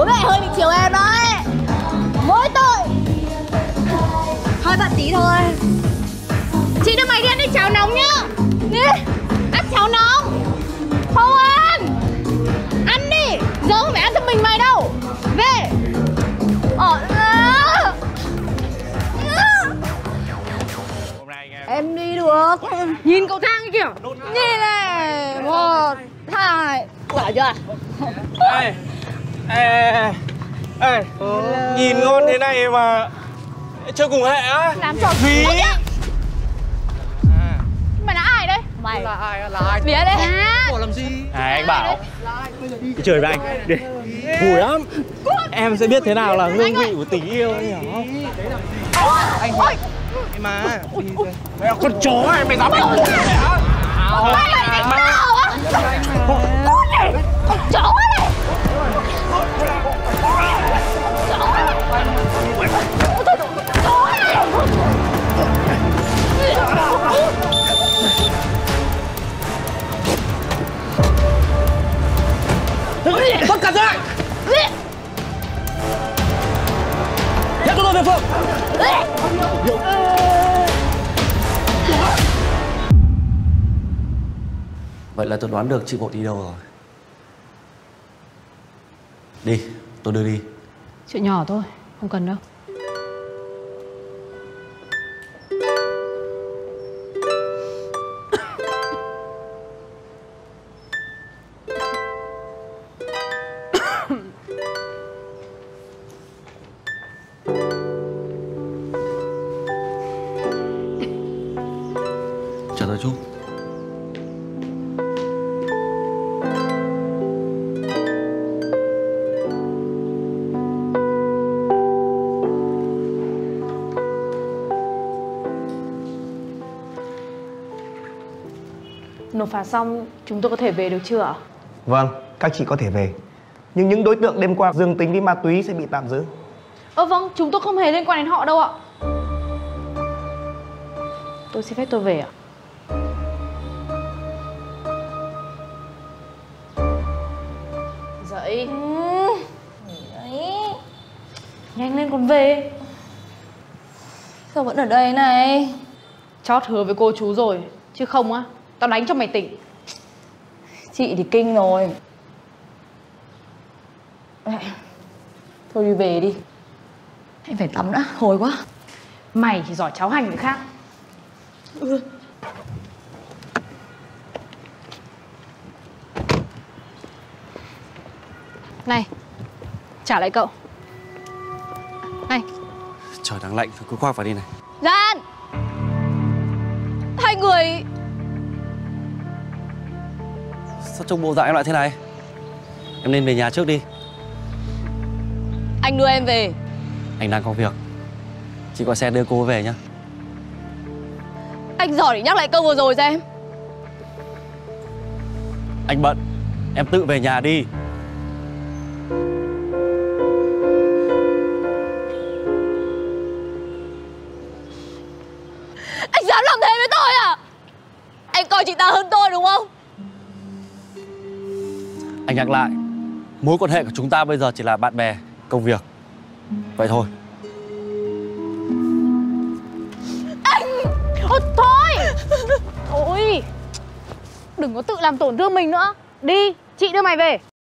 bố mẹ hơi bị chiều em đấy. Mỗi tội hơi bận tí thôi. Chị đưa mày đi ăn đi cháo nóng nhá. Đi ăn cháo nóng. Không ăn. Ăn đi. Giờ không phải ăn cho mình mày đâu. Về. Em đi được. Nhìn cầu thang kìa. Nhìn này. 1, 2. Quả chưa? Ê. Nhìn ngon thế này mà chơi cùng hệ á. Làm trò gì? Mày là ai đấy? Mày là ai? Là ai? Đĩa đấy. Ủa làm gì? Này anh bảo. Đi chơi với anh. Đi. Vui lắm. Em sẽ biết thế nào là hương vị của tình yêu anh hiểu không? Anh ơi. Em mà. Con chó này mày dám đánh tôi hả? Mày mày đánh tao á? Con này. Con chó này. Bắt cặp ra! Nhắc cho tôi về phường! Vậy là tôi đoán được chị Bộ đi đâu rồi. Đi, tôi đưa đi. Chuyện nhỏ thôi, không cần đâu. Chờ tôi chút. Nộp phạt xong chúng tôi có thể về được chưa ạ? Vâng, các chị có thể về. Nhưng những đối tượng đêm qua dương tính với ma túy sẽ bị tạm giữ. Vâng, chúng tôi không hề liên quan đến họ đâu ạ. Tôi xin phép tôi về ạ. Dậy. Nhanh lên còn về. Sao vẫn ở đây này? Chót hứa với cô chú rồi. Chứ không á, tao đánh cho mày tỉnh. Chị thì kinh rồi. Thôi đi về đi. Em phải tắm đã, hồi quá. Mày thì giỏi cháo hành người khác. Này, trả lại cậu. Này. Trời đang lạnh, cứ khoác vào đi này. Gian. Hai người. Sao trông bộ dạng em lại thế này? Em nên về nhà trước đi. Anh đưa em về. Anh đang có việc. Chị gọi xe đưa cô về nhá. Anh giỏi để nhắc lại câu vừa rồi xem. Anh bận. Em tự về nhà đi. Anh dám làm thế với tôi à? Anh coi chị ta hơn tôi đúng không? Anh nhắc lại, mối quan hệ của chúng ta bây giờ chỉ là bạn bè, công việc. Vậy thôi. Anh! Thôi! Ôi! Đừng có tự làm tổn thương mình nữa. Đi, chị đưa mày về.